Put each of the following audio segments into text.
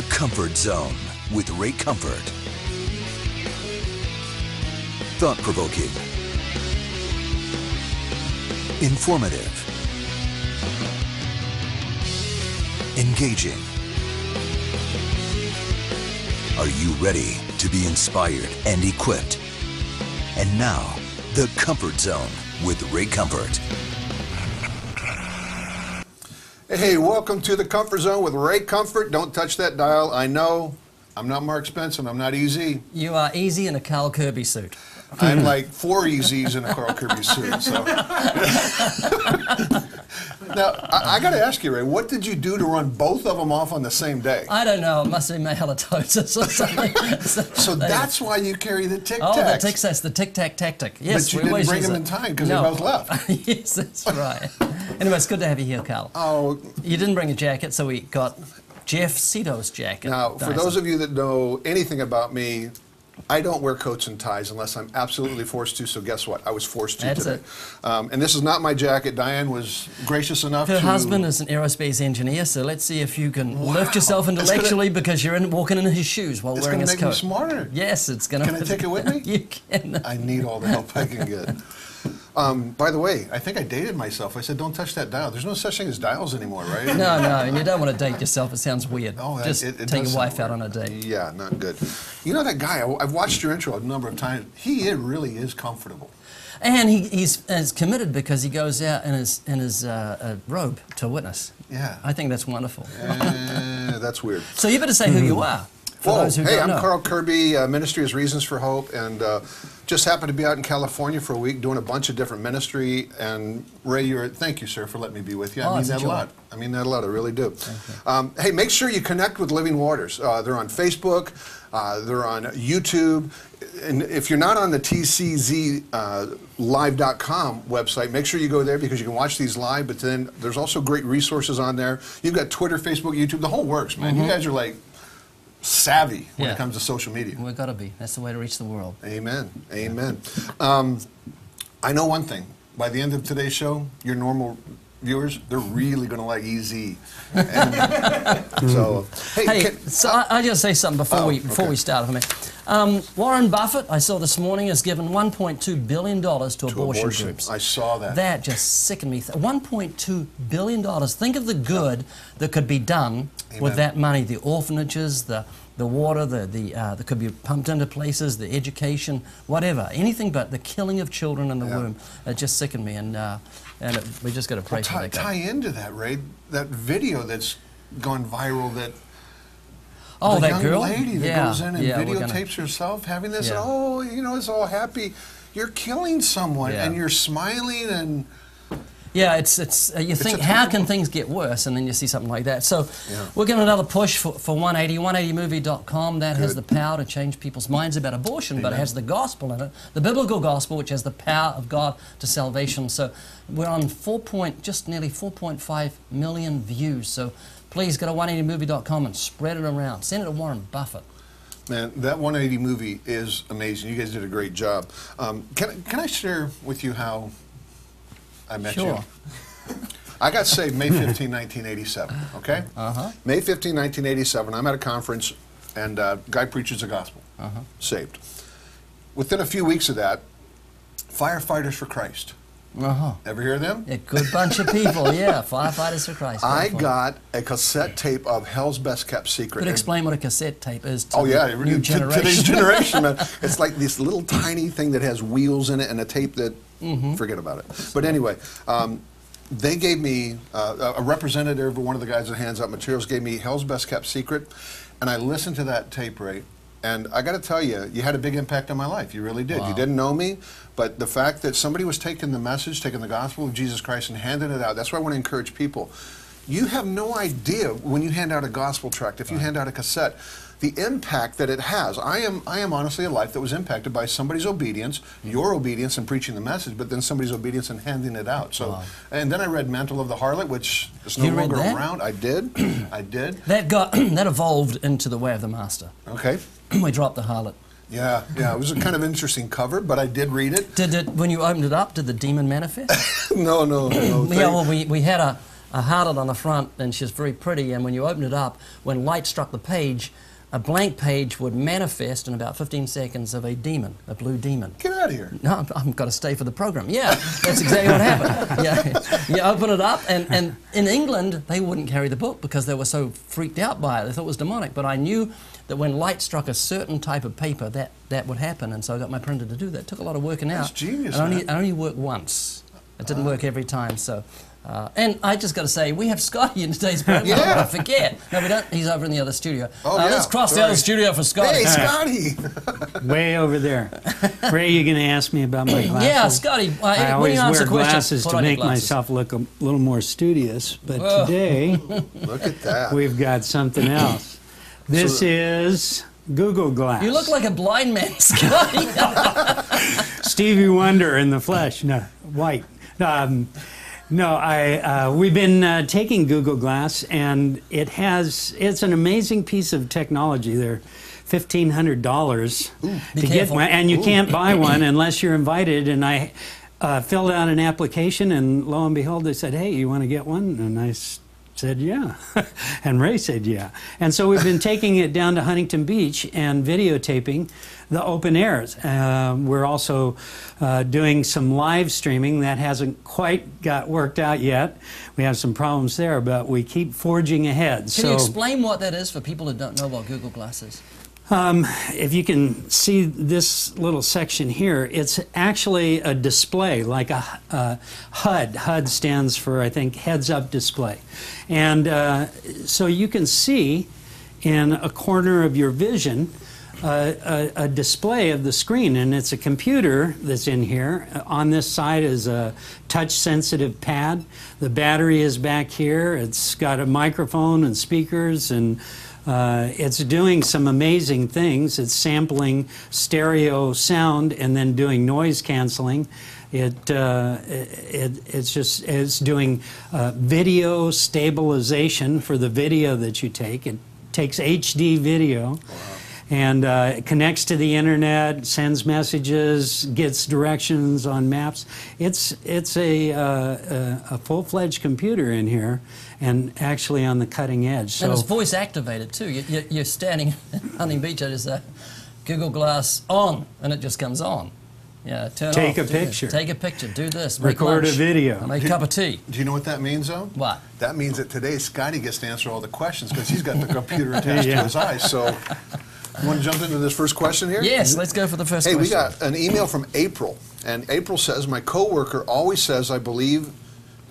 The Comfort Zone with Ray Comfort. Thought-provoking. Informative. Engaging. Are you ready to be inspired and equipped? And now, The Comfort Zone with Ray Comfort. Hey, welcome to The Comfort Zone with Ray Comfort. Don't touch that dial. I know I'm not Mark Spence and I'm not easy. You are easy in a Carl Kerby suit. I'm like four easies in a Carl Kerby suit. So. Now, I got to ask you, Ray, what did you do to run both of them off on the same day? I don't know. It must have been my halitosis or something. So that's why you carry the Tic Tacs. Oh, the Tic Tacs, the Tic Tac tactic. Yes, but you didn't bring them in time because they both left. Yes, that's right. Anyway, it's good to have you here, Carl. Oh, you didn't bring a jacket, so we got Jeff Sito's jacket. Now, for those of you that know anything about me, I don't wear coats and ties unless I'm absolutely forced to, so guess what? I was forced to today. And this is not my jacket. Diane was gracious enough to... Her husband is an aerospace engineer, so let's see if you can lift yourself intellectually because you're walking in his shoes while wearing his coat. It's going to make me smarter. Yes, it's going to... Can I take it with me? You can. I need all the help I can get. By the way, I think I dated myself. I said, don't touch that dial. There's no such thing as dials anymore, right? No, and you don't want to date yourself. It sounds weird. Just take your wife out on a date. Yeah, not good. You know that guy, I've watched your intro a number of times. He really is comfortable. And he's committed because he goes out in his robe to witness. Yeah. I think that's wonderful. That's weird. So you better say who you are. Hey, I'm Carl Kerby. Ministry is Reasons for Hope, and just happened to be out in California for a week doing a bunch of different ministry. And Ray, thank you, sir, for letting me be with you. I mean that a lot. I mean that a lot. I really do. Hey, make sure you connect with Living Waters. They're on Facebook. They're on YouTube. And if you're not on the TCZlive.com website, make sure you go there because you can watch these live. But then there's also great resources on there. You've got Twitter, Facebook, YouTube, the whole works, man. You guys are like... savvy when it comes to social media. We've got to be. That's the way to reach the world. Amen. Amen. I know one thing. By the end of today's show, your normal viewers, they're really going to like EZ. So, I'll just say something before we start. Warren Buffett, I saw this morning, has given $1.2 billion to abortion groups. I saw that. That just sickened me. $1.2 billion. Think of the good that could be done with that money. The orphanages, the water that could be pumped into places, the education, whatever. Anything but the killing of children in the womb. It just sickened me. And we just got to pray for that. Tie into that, Ray, that video that's gone viral that... Oh, that girl? The young lady that goes in and videotapes herself having this, oh, you know, it's all happy. You're killing someone and you're smiling and... Yeah, you think, how can things get worse? And then you see something like that. So we're giving another push for 180movie.com. That has the power to change people's minds about abortion, but it has the gospel in it, the biblical gospel, which has the power of God to salvation. So we're on just nearly 4.5 million views. So please go to 180movie.com and spread it around. Send it to Warren Buffett. Man, that 180 movie is amazing. You guys did a great job. Can I share with you how... I met you. I got saved May 15, 1987, okay? May 15, 1987, I'm at a conference, and a guy preaches the gospel. Saved. Within a few weeks of that, Firefighters for Christ. Ever hear of them? A good bunch of people, Firefighters for Christ. I got a cassette tape of Hell's Best Kept Secret. Could explain what a cassette tape is to today's generation. Man. It's like this little tiny thing that has wheels in it and a tape that... Forget about it. But anyway, they gave me, a representative or one of the guys that hands out materials gave me Hell's Best Kept Secret, and I listened to that tape, Ray, and I got to tell you, you had a big impact on my life. You really did. Wow. You didn't know me, but the fact that somebody was taking the message, taking the gospel of Jesus Christ and handing it out, that's why I want to encourage people. You have no idea when you hand out a gospel tract, if you hand out a cassette, the impact that it has. I am honestly a life that was impacted by somebody's obedience, your obedience in preaching the message, but then somebody's obedience in handing it out. So, and then I read Mantle of the Harlot, which is no longer around. I did, I did. That evolved into The Way of the Master. Okay. We dropped the harlot. Yeah, it was a kind of interesting cover, but I did read it. When you opened it up, did the demon manifest? No. Yeah, well, we had a... a harlot on the front, and she's very pretty, and when you open it up, when light struck the page, a blank page would manifest in about 15 seconds of a demon, a blue demon. Get out of here. No, I've got to stay for the program. Yeah, that's exactly what happened. Yeah, you open it up, and in England, they wouldn't carry the book because they were so freaked out by it. They thought it was demonic, but I knew that when light struck a certain type of paper, that would happen, and so I got my printer to do that. It took a lot of working out. That's genius, man. I only worked once. It didn't work every time, so... and I just got to say, we have Scotty in today's program. Yeah. I forget. No, we don't. He's over in the other studio. Oh, yeah. Let's cross the other studio for Scotty. Hey, Scotty! Way over there. Ray, you're going to ask me about my glasses? Yeah, Scotty. I always wear glasses to make myself look a little more studious, but today... Look at that. We've got something else. This is Google Glass. You look like a blind man, Scotty. Stevie Wonder in the flesh. No, white. No, we've been taking Google Glass, and it's an amazing piece of technology. They're $1,500 to get one, and you can't buy one unless you're invited. And I filled out an application, and lo and behold, they said, "Hey, you want to get one?" And I said, "Yeah," and Ray said, "Yeah." And so we've been taking it down to Huntington Beach and videotaping the open airs. We're also doing some live streaming. That hasn't quite got worked out yet. We have some problems there, but we keep forging ahead. Can you explain what that is for people who don't know what Google Glass is? If you can see this little section here, it's actually a display, like a HUD. HUD stands for, I think, Heads Up Display. And so you can see in a corner of your vision a display of the screen, and it's a computer that's in here. On this side is a touch-sensitive pad. The battery is back here. It's got a microphone and speakers, and it's doing some amazing things. It's sampling stereo sound and then doing noise canceling. It's doing video stabilization for the video that you take. It takes HD video. Wow. And it connects to the internet, sends messages, gets directions on maps. It's a full-fledged computer in here, and actually on the cutting edge. So, and it's voice activated too. You're standing in Huntington Beach, there's a Google Glass on, and it just comes on. Yeah, turn Take off, a picture. This. Take a picture. Do this. Record a video. Make a cup of tea. Do you know what that means, though? What? That means that today Scotty gets to answer all the questions because he's got the computer attached to his eyes. So. You want to jump into this first question here? Yes, let's go for the first question. Hey, we got an email from April, and April says, my coworker always says I believe,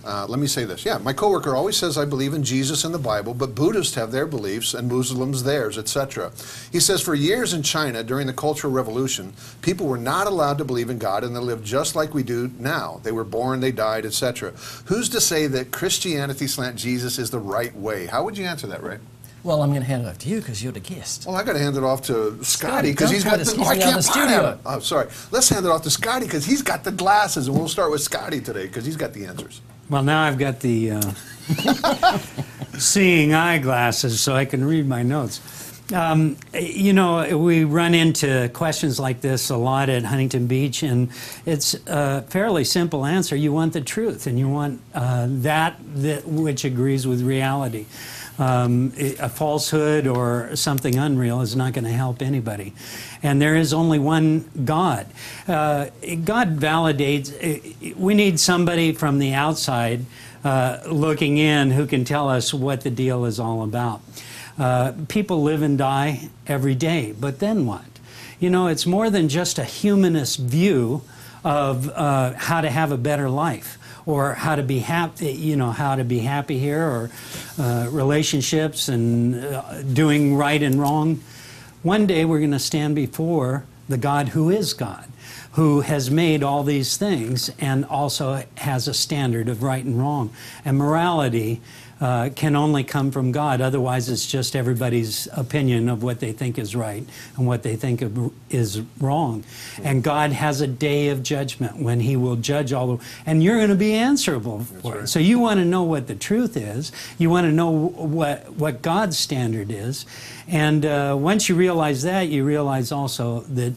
let me say this, yeah, my coworker always says I believe in Jesus and the Bible, but Buddhists have their beliefs and Muslims theirs, etc. He says, for years in China during the Cultural Revolution, people were not allowed to believe in God, and they lived just like we do now. They were born, they died, etc. Who's to say that Christianity / Jesus is the right way? How would you answer that, Ray? Well, I'm going to hand it off to you because you're the guest. Well, I've got to hand it off to Scotty because he's got the studio. Oh, sorry. Let's hand it off to Scotty because he's got the glasses, and we'll start with Scotty today because he's got the answers. Well, now I've got the seeing eyeglasses so I can read my notes. You know, we run into questions like this a lot at Huntington Beach, and it's a fairly simple answer. You want the truth, and you want that which agrees with reality. A falsehood or something unreal is not going to help anybody. And there is only one God. God validates. We need somebody from the outside looking in who can tell us what the deal is all about. People live and die every day, but then what? You know, it's more than just a humanist view of how to have a better life, or how to be happy, you know, how to be happy here, or relationships and doing right and wrong. One day we're going to stand before the God who is God, who has made all these things and also has a standard of right and wrong. And morality can only come from God. Otherwise, it's just everybody's opinion of what they think is right and what they think is wrong. And God has a day of judgment when he will judge all the... And you're going to be answerable for it. So you want to know what the truth is. You want to know what God's standard is. And once you realize that, you realize also that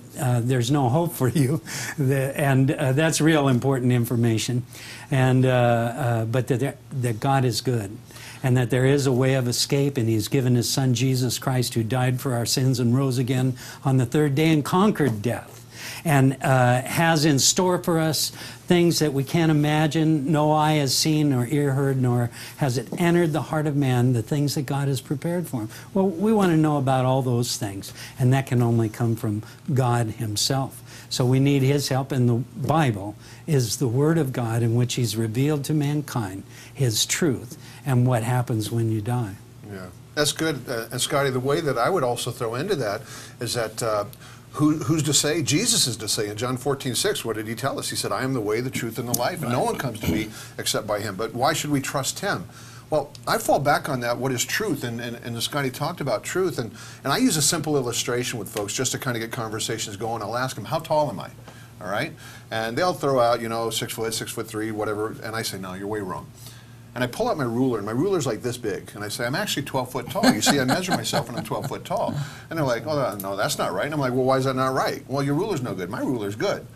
there's no hope for you you, and that's real important information. And but that God is good, and that there is a way of escape, and He's given His Son Jesus Christ, who died for our sins and rose again on the third day and conquered death, and has in store for us things that we can't imagine. No eye has seen, nor ear heard, nor has it entered the heart of man, the things that God has prepared for him. Well, we want to know about all those things, and that can only come from God Himself. So we need His help, and the Bible is the Word of God in which He's revealed to mankind His truth and what happens when you die. Yeah, that's good. And Scotty, the way that I would also throw into that is that who's to say? Jesus is to say. In John 14:6, what did He tell us? He said, I am the way, the truth, and the life, and no one comes to me except by Him. But why should we trust Him? Well, I fall back on that, what is truth, and Scotty talked about truth, and I use a simple illustration with folks just to kind of get conversations going. I'll ask them, how tall am I? All right? And they'll throw out, you know, 6 foot, 6'3", whatever, and I say, no, you're way wrong. And I pull out my ruler, and my ruler's like this big. And I say, I'm actually 12 foot tall. You see, I measure myself, and I'm 12 foot tall. And they're like, oh, no, that's not right. And I'm like, well, why is that not right? Well, your ruler's no good. My ruler's good.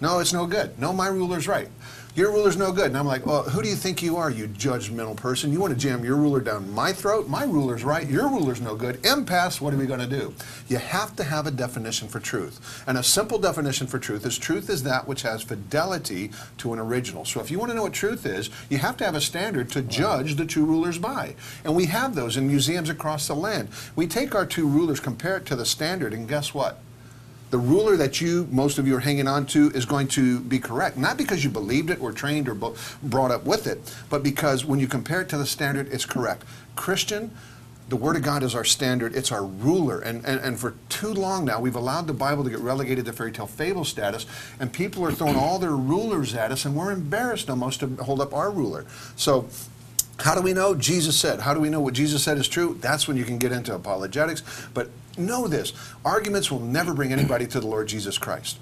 No, it's no good. No, my ruler's right. Your ruler's no good. And I'm like, well, who do you think you are, you judgmental person? You want to jam your ruler down my throat? My ruler's right. Your ruler's no good. Impasse, what are we going to do? You have to have a definition for truth. And a simple definition for truth is that which has fidelity to an original. So if you want to know what truth is, you have to have a standard to judge the two rulers by. And we have those in museums across the land. We take our two rulers, compare it to the standard, and guess what? The ruler that you, most of you, are hanging on to is going to be correct. Not because you believed it or trained or brought up with it, but because when you compare it to the standard, it's correct. Christian, the Word of God is our standard. It's our ruler. And for too long now, we've allowed the Bible to get relegated to fairy tale fable status, and people are throwing all their rulers at us, and we're embarrassed almost to hold up our ruler. So how do we know? Jesus said. How do we know what Jesus said is true? That's when you can get into apologetics. But know this, arguments will never bring anybody to the Lord Jesus Christ.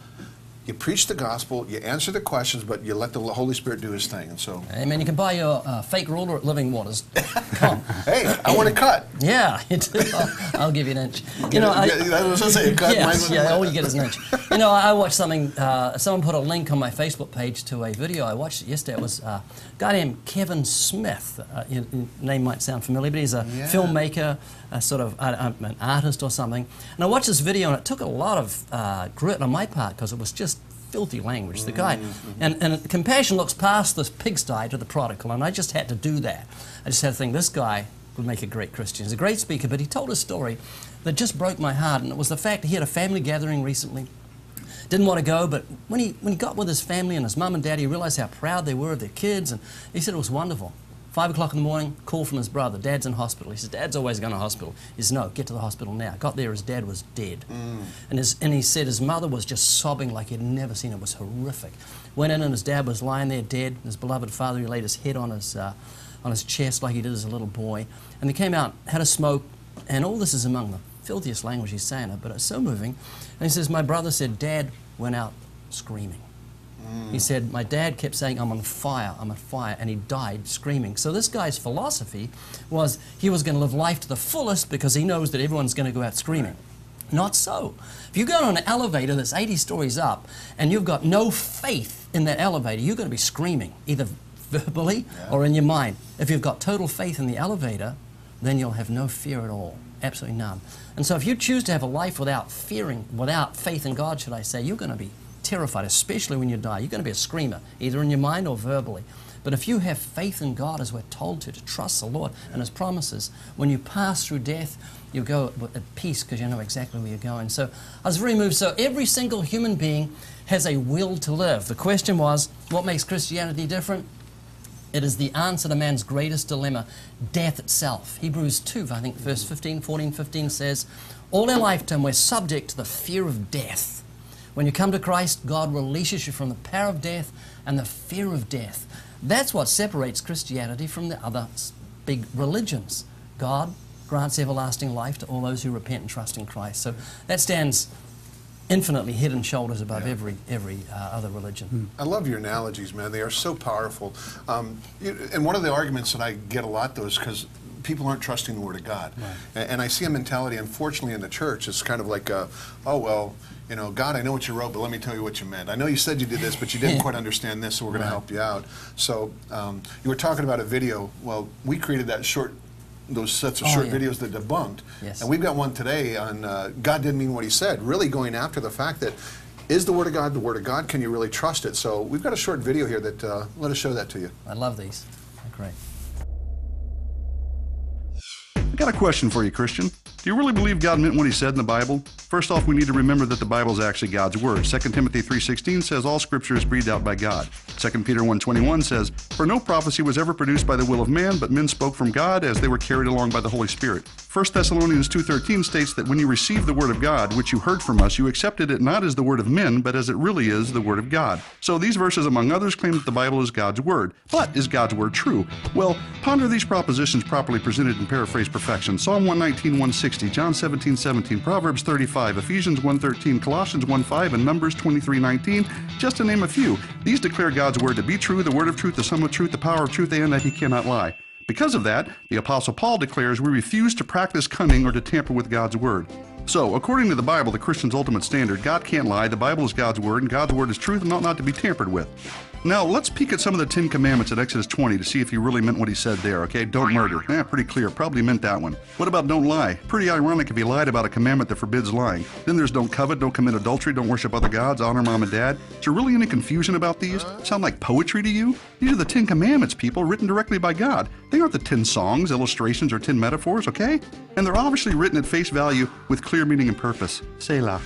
You preach the gospel, you answer the questions, but you let the Holy Spirit do His thing. And so, amen. You can buy your fake ruler at Living Waters. Hey, I want to cut. Yeah, you do. I'll give you an inch. You know, all you get is an inch. You know, I watched something. Someone put a link on my Facebook page to a video I watched it yesterday. It was a guy named Kevin Smith. Your name might sound familiar, but he's a filmmaker, a sort of an artist or something. And I watched this video, and it took a lot of grit on my part because it was just filthy language, the guy. And compassion looks past this pigsty to the prodigal, and I just had to do that. I just had to think, this guy would make a great Christian. He's a great speaker, but he told a story that just broke my heart, and it was the fact that he had a family gathering recently. Didn't want to go, but when he got with his family and his mum and dad, he realized how proud they were of their kids, and he said it was wonderful. 5 o'clock in the morning, call from his brother. Dad's in hospital. He says, Dad's always going to hospital. He says, no, get to the hospital now. Got there, his dad was dead. And he said his mother was just sobbing like he'd never seen her. It was horrific. Went in and his dad was lying there dead. His beloved father, he laid his head on his chest like he did as a little boy. And they came out, had a smoke, and all this is among the filthiest language he's saying it, but it's so moving. And he says, my brother said, Dad went out screaming. He said, my dad kept saying, I'm on fire, and he died screaming. So this guy's philosophy was he was going to live life to the fullest because he knows that everyone's going to go out screaming. Not so. If you go on an elevator that's 80 stories up and you've got no faith in that elevator, you're going to be screaming, either verbally or in your mind. If you've got total faith in the elevator, then you'll have no fear at all. Absolutely none. And so if you choose to have a life without fearing, without faith in God, should I say, you're going to be terrified, especially when you die. You're going to be a screamer, either in your mind or verbally. But if you have faith in God, as we're told to trust the Lord and His promises, when you pass through death, you go at peace because you know exactly where you're going. So I was very moved. So every single human being has a will to live. The question was, what makes Christianity different? It is the answer to man's greatest dilemma, death itself. Hebrews 2, I think, verse 14, 15 says, all our lifetime we're subject to the fear of death. When you come to Christ, God releases you from the power of death and the fear of death. That's what separates Christianity from the other big religions. God grants everlasting life to all those who repent and trust in Christ. So that stands infinitely head and shoulders above every other religion. I love your analogies, man. They are so powerful. And one of the arguments that I get a lot, though, is because people aren't trusting the Word of God. Right. And I see a mentality, unfortunately, in the church. It's kind of like, oh, well, you know, God, I know what you wrote, but let me tell you what you meant. I know you said you did this, but you didn't quite understand this, so we're going to help you out. So you were talking about a video. Well, we created that short, those sets of short videos that debunked. Yes. And we've got one today on God didn't mean what he said, really going after the fact that is the Word of God the Word of God? Can you really trust it? So we've got a short video here that let us show that to you. I love these. They're great. I got a question for you, Christian. Do you really believe God meant what he said in the Bible? First off, we need to remember that the Bible is actually God's Word. 2 Timothy 3:16 says all Scripture is breathed out by God. 2 Peter 1:21 says, for no prophecy was ever produced by the will of man, but men spoke from God as they were carried along by the Holy Spirit. 1 Thessalonians 2:13 states that when you received the Word of God, which you heard from us, you accepted it not as the Word of men, but as it really is, the Word of God. So these verses, among others, claim that the Bible is God's Word. But is God's Word true? Well, ponder these propositions properly presented and paraphrased perfection. Psalm 119, 160, John 17, 17, Proverbs 35, Ephesians 1:13, Colossians 1:5, and Numbers 23:19, just to name a few. These declare God's Word to be true, the Word of truth, the sum of truth, the power of truth, and that he cannot lie. Because of that, the Apostle Paul declares we refuse to practice cunning or to tamper with God's Word. So, according to the Bible, the Christian's ultimate standard, God can't lie, the Bible is God's Word, and God's Word is truth and ought not to be tampered with. Now, let's peek at some of the Ten Commandments in Exodus 20 to see if he really meant what he said there, okay? Don't murder. Eh, pretty clear. Probably meant that one. What about don't lie? Pretty ironic if he lied about a commandment that forbids lying. Then there's don't covet, don't commit adultery, don't worship other gods, honor mom and dad. Is there really any confusion about these? Sound like poetry to you? These are the Ten Commandments, people, written directly by God. They aren't the 10 songs, illustrations, or 10 metaphors, okay? And they're obviously written at face value with clear meaning and purpose. Selah.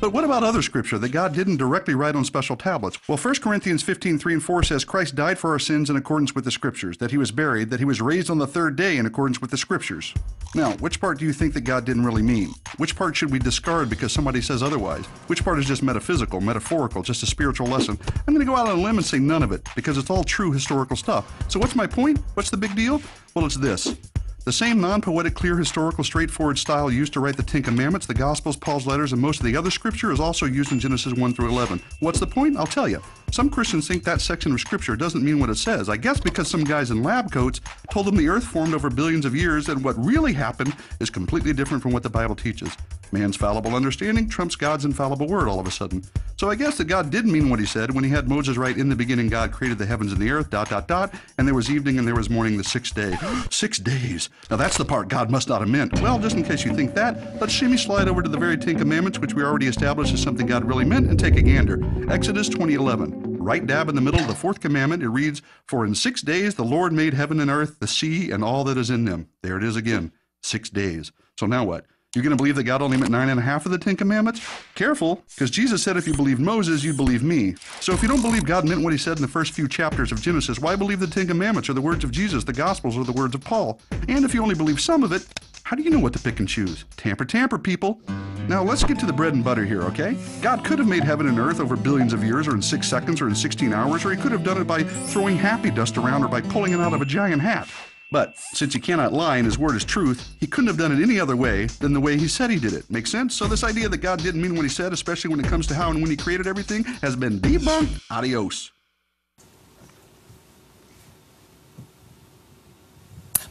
But what about other scripture that God didn't directly write on special tablets? Well, 1 Corinthians 15:3 and 4 says Christ died for our sins in accordance with the Scriptures, that he was buried, that he was raised on the third day in accordance with the Scriptures. Now, which part do you think that God didn't really mean? Which part should we discard because somebody says otherwise? Which part is just metaphysical, metaphorical, just a spiritual lesson? I'm going to go out on a limb and say none of it, because it's all true historical stuff. So what's my point? What's the big deal? Well, it's this. The same non-poetic, clear, historical, straightforward style used to write the Ten Commandments, the Gospels, Paul's letters, and most of the other Scripture is also used in Genesis 1 through 11. What's the point? I'll tell you. Some Christians think that section of Scripture doesn't mean what it says, I guess because some guys in lab coats told them the earth formed over billions of years and what really happened is completely different from what the Bible teaches. Man's fallible understanding trumps God's infallible word all of a sudden. So I guess that God did mean what he said when he had Moses write, in the beginning God created the heavens and the earth, ... and there was evening and there was morning the sixth day. 6 days. Now that's the part God must not have meant. Well, just in case you think that, let's shimmy slide over to the very Ten Commandments, which we already established is something God really meant, and take a gander. Exodus 20:11. Right dab in the middle of the fourth commandment, it reads, for in 6 days the Lord made heaven and earth, the sea, and all that is in them. There it is again, 6 days. So now what? You're going to believe that God only meant 9.5 of the Ten Commandments? Careful, because Jesus said if you believed Moses, you'd believe me. So if you don't believe God meant what he said in the first few chapters of Genesis, why believe the Ten Commandments or the words of Jesus, the Gospels, or the words of Paul? And if you only believe some of it, how do you know what to pick and choose? Tamper, tamper, people. Now let's get to the bread and butter here, okay? God could have made heaven and earth over billions of years, or in 6 seconds, or in 16 hours, or he could have done it by throwing happy dust around or by pulling it out of a giant hat. But since he cannot lie and his word is truth, he couldn't have done it any other way than the way he said he did it. Make sense? So this idea that God didn't mean what he said, especially when it comes to how and when he created everything, has been debunked. Adios.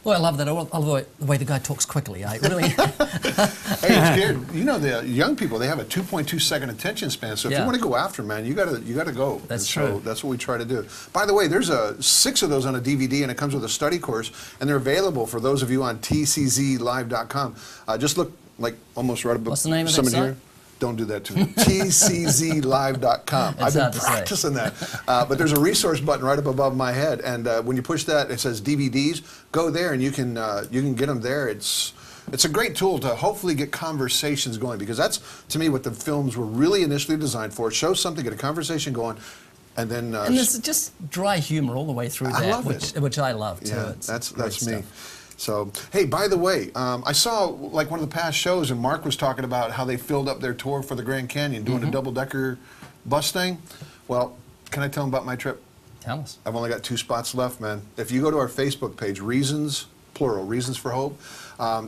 Boy, I love that. I love the way the guy talks quickly. I really. Hey, dude, you know the young people—they have a 2.2-second attention span. So if you want to go after, man, you gotta go. That's true. So that's what we try to do. By the way, there's 6 of those on a DVD, and it comes with a study course, and they're available for those of you on TCZlive.com. Just look like almost right above. What's the name of it? Here. Don't do that to me. TCZlive.com. I've been practicing that. But there's a resource button right up above my head, and when you push that, it says DVDs. Go there, and you can get them there. It's a great tool to hopefully get conversations going, because that's, to me, what the films were really initially designed for. Show something, get a conversation going. And then and there's just dry humor all the way through which I love, too. Yeah, that's me. Stuff. So, hey, by the way, I saw like one of the past shows, and Mark was talking about how they filled up their tour for the Grand Canyon doing a double-decker bus thing. Well, can I tell them about my trip? Tell us. I've only got 2 spots left, man. If you go to our Facebook page, Reasons, plural, Reasons for Hope,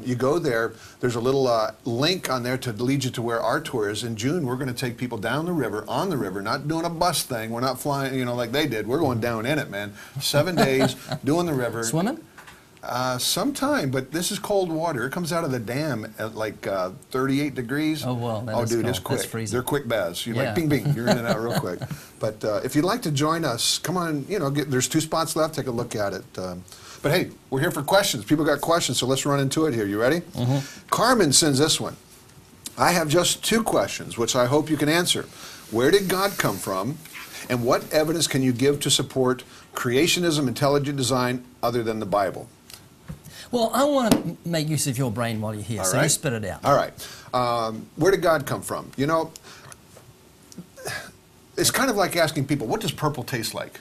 you go there, there's a little link on there to lead you to where our tour is. In June, we're going to take people down the river, on the river, not doing a bus thing. We're not flying, you know, like they did. We're going down in it, man. 7 days, doing the river. Swimming? Sometime, but this is cold water. It comes out of the dam at like 38 degrees. Oh, well, that is cold. It's quick. That's freezing. They're quick baths. You're like, bing, bing, you're in and out real quick. But if you'd like to join us, come on, you know, there's 2 spots left. Take a look at it. But hey, we're here for questions. People got questions, so let's run into it here. You ready? Mm-hmm. Carmen sends this one. I have just 2 questions, which I hope you can answer. Where did God come from? And what evidence can you give to support creationism, intelligent design, other than the Bible? Well, I want to make use of your brain while you're here, so you spit it out. All right. Where did God come from? You know, it's kind of like asking people, what does purple taste like?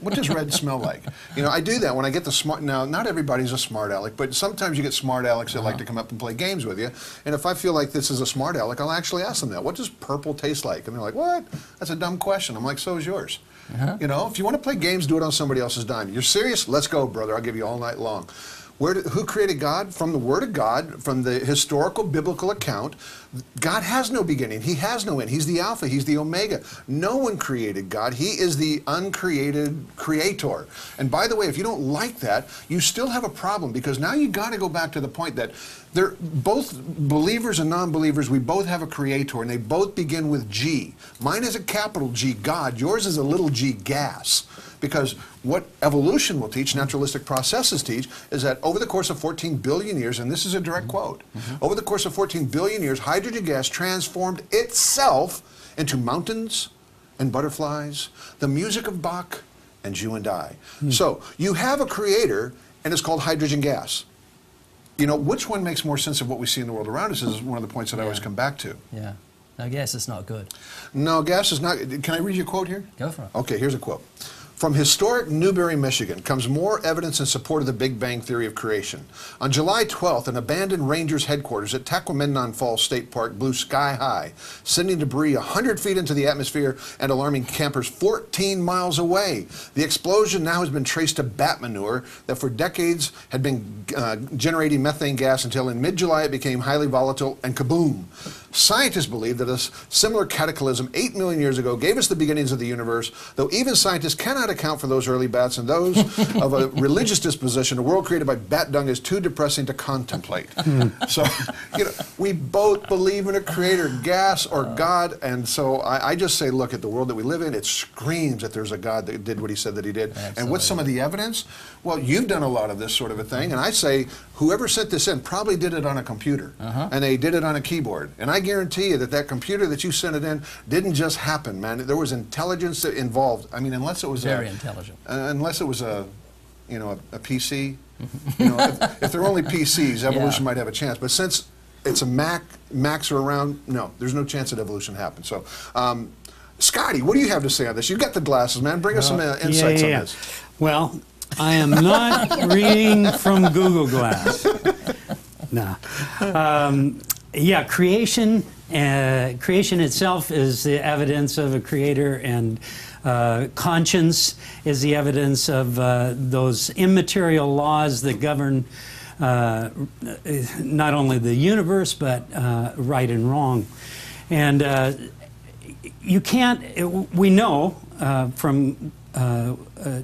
What does red smell like? You know, I do that when I get the smart... Now, not everybody's a smart aleck, but sometimes you get smart alecks that like to come up and play games with you. And if I feel like this is a smart aleck, I'll actually ask them that. What does purple taste like? And they're like, what? That's a dumb question. I'm like, so is yours. You know, if you want to play games, do it on somebody else's dime. You're serious? Let's go, brother. I'll give you all night long. Who created God? From the Word of God, from the historical biblical account. God has no beginning. He has no end. He's the Alpha. He's the Omega. No one created God. He is the uncreated creator. And by the way, if you don't like that, you still have a problem, because now you got to go back to the point that they're both believers and non-believers. We both have a creator, and they both begin with G. Mine is a capital G, God. Yours is a little g, gas. Because what evolution will teach, naturalistic processes teach, is that over the course of 14 billion years, and this is a direct quote, over the course of 14 billion years, hydrogen gas transformed itself into mountains and butterflies, the music of Bach, and you and I. So you have a creator, and it's called hydrogen gas. You know, which one makes more sense of what we see in the world around us is one of the points that I always come back to. Yeah. No, gas is not good. No, gas is not. Can I read you a quote here? Go for it. Okay, here's a quote. From historic Newberry, Michigan, comes more evidence in support of the Big Bang theory of creation. On July 12th, an abandoned Rangers headquarters at Taquamenon Falls State Park blew sky high, sending debris 100 feet into the atmosphere and alarming campers 14 miles away. The explosion now has been traced to bat manure that for decades had been generating methane gas until in mid-July it became highly volatile and kaboom. Scientists believe that a similar cataclysm 8 million years ago gave us the beginnings of the universe, though even scientists cannot account for those early bats, and those of a religious disposition, a world created by bat dung is too depressing to contemplate. So, you know, we both believe in a creator, gas or God, and so I just say, look, at the world that we live in, it screams that there's a God that did what he said that he did. Absolutely. And what's some of the evidence? Well, you've done a lot of this sort of a thing, and I say, whoever sent this in probably did it on a computer, and they did it on a keyboard, and I guarantee you that that computer that you sent it in didn't just happen, man. There was intelligence involved. I mean, unless it was very intelligent. Unless it was a, you know, a PC. You know, if they're only PCs, evolution might have a chance. But since it's a Mac, Macs are around. No, there's no chance that evolution happened. So, Scotty, what do you have to say on this? You got the glasses, man. Bring us some insights on this. Well, I am not reading from Google Glass. No. Yeah, creation itself is the evidence of a creator, and conscience is the evidence of those immaterial laws that govern not only the universe, but right and wrong. And you can't, we know from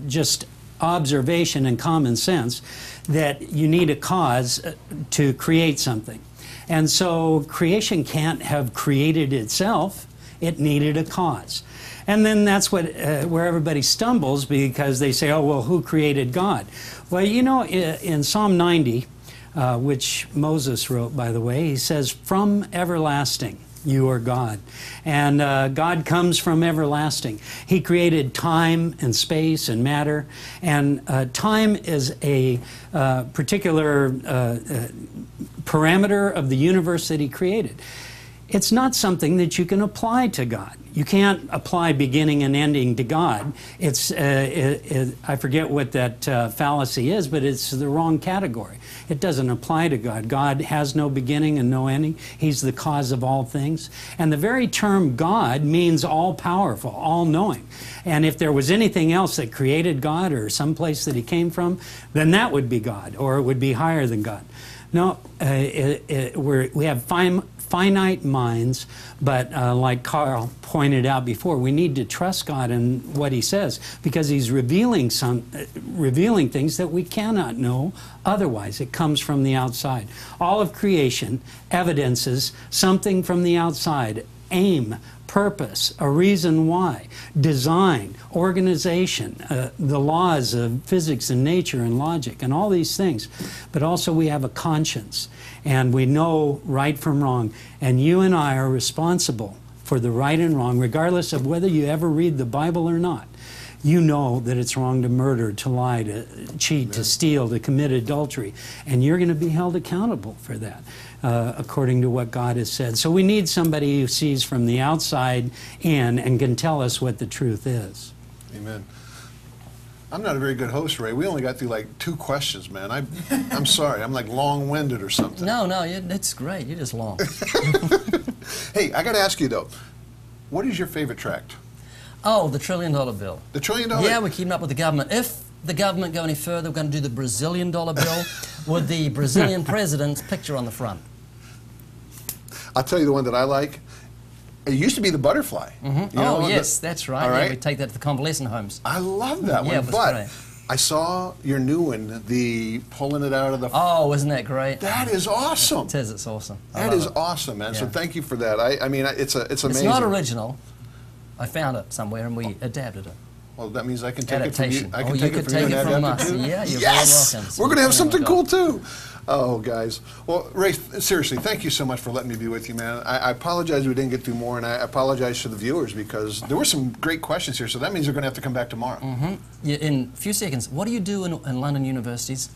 just observation and common sense that you need a cause to create something. And so creation can't have created itself. It needed a cause. And then that's what where everybody stumbles, because they say, oh, well, who created God? Well, you know, in Psalm 90, which Moses wrote, by the way, he says, from everlasting, you are God. And God comes from everlasting. He created time and space and matter. And time is a particular parameter of the universe that he created. It's not something that you can apply to God. You can't apply beginning and ending to God. It's, I forget what that fallacy is, but it's the wrong category. It doesn't apply to God. God has no beginning and no ending. He's the cause of all things. And the very term God means all-powerful, all-knowing. And if there was anything else that created God or someplace that he came from, then that would be God, or it would be higher than God. No, we have finite minds, but like Carl pointed out before, we need to trust God in what he says, because he's revealing revealing things that we cannot know otherwise. It comes from the outside. All of creation evidences something from the outside: aim, purpose, a reason why, design, organization, the laws of physics and nature and logic and all these things. But also we have a conscience, and we know right from wrong. And you and I are responsible for the right and wrong, regardless of whether you ever read the Bible or not. You know that it's wrong to murder, to lie, to cheat, to steal, to commit adultery. And you're going to be held accountable for that, according to what God has said. So we need somebody who sees from the outside in and can tell us what the truth is. Amen. I'm not a very good host, Ray. We only got through like 2 questions, man. I'm sorry. I'm like long-winded or something. No, no, it's great. You're just long. Hey, I got to ask you, though. What is your favorite tract? Oh, the $1 trillion bill. The $1 trillion? Yeah, we're keeping up with the government. If the government go any further, we're going to do the Brazilian dollar bill with the Brazilian president's picture on the front. I'll tell you the one that I like. It used to be the butterfly. Mm-hmm. Oh, yes, that's right. All right. Yeah, we take that to the convalescent homes. I love that one. Yeah, but great. I saw your new one, the pulling it out of the... Oh, isn't that great? That is awesome. It is. It's awesome. That is awesome, man. Yeah. So thank you for that. I mean, it's amazing. It's not original. I found it somewhere, and we adapted it. Well, that means I can take it from you. I can take it from you and adapt it to you. Yeah, you're very welcome. So we're going to have something cool, too. Oh, guys. Well, Ray, seriously, thank you so much for letting me be with you, man. I apologize we didn't get through more, and I apologize to the viewers, because there were some great questions here, so that means they're going to have to come back tomorrow. Mm-hmm. Yeah, in a few seconds, what do you do in London universities?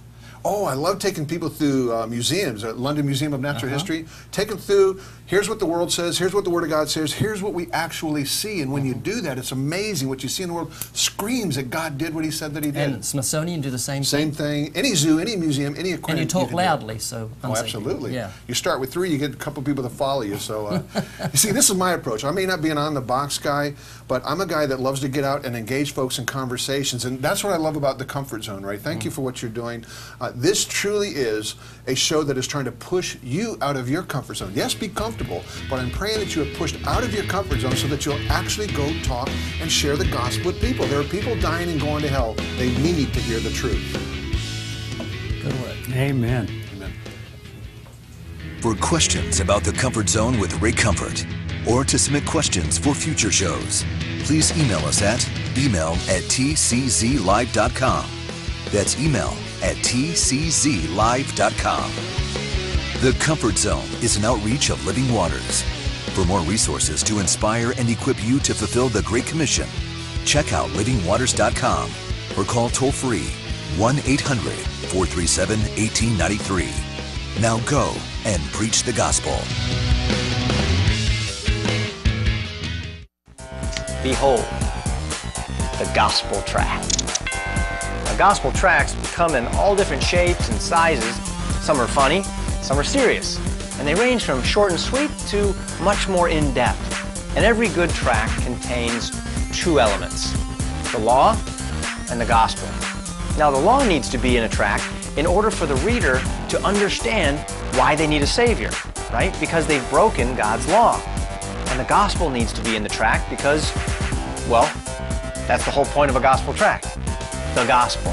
Oh, I love taking people through museums, London Museum of Natural History. Take them through, here's what the world says, here's what the Word of God says, here's what we actually see. And when you do that, it's amazing. What you see in the world screams that God did what he said that he did. And Smithsonian do the same thing. Same thing. Any zoo, any museum, any aquarium. And you talk loudly, so... Oh, absolutely. Yeah. You start with 3, you get a couple people to follow you. So, you see, this is my approach. I may not be an on-the-box guy, but I'm a guy that loves to get out and engage folks in conversations. And that's what I love about The Comfort Zone, right? Thank you for what you're doing. This truly is a show that is trying to push you out of your comfort zone. Yes, be comfortable, but I'm praying that you are pushed out of your comfort zone so that you'll actually go talk and share the gospel with people. There are people dying and going to hell. They need to hear the truth. Good word. Amen. Amen. For questions about The Comfort Zone with Ray Comfort, or to submit questions for future shows, please email us at email@tczlive.com. That's email@tczlive.com. The Comfort Zone is an outreach of Living Waters. For more resources to inspire and equip you to fulfill the Great Commission, check out livingwaters.com or call toll-free 1-800-437-1893. Now go and preach the gospel. Behold, the gospel tract. Gospel tracts come in all different shapes and sizes. Some are funny, some are serious, and they range from short and sweet to much more in-depth. And every good tract contains 2 elements: the law and the gospel. Now, the law needs to be in a tract in order for the reader to understand why they need a savior, right? Because they've broken God's law. And the gospel needs to be in the tract because, well, that's the whole point of a gospel tract. The gospel.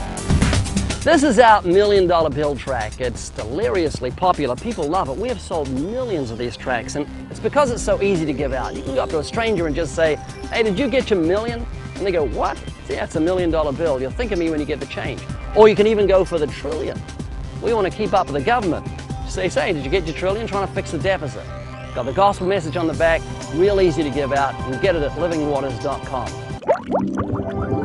This is our $1 million bill track. It's deliriously popular. People love it. We have sold millions of these tracks, and it's because it's so easy to give out. You can go up to a stranger and just say, hey, did you get your $1 million? And they go, what? Yeah, it's a $1 million bill. You'll think of me when you get the change. Or you can even go for the $1 trillion. We want to keep up with the government. They say, did you get your $1 trillion? Trying to fix the deficit. Got the gospel message on the back. Real easy to give out. You can get it at livingwaters.com.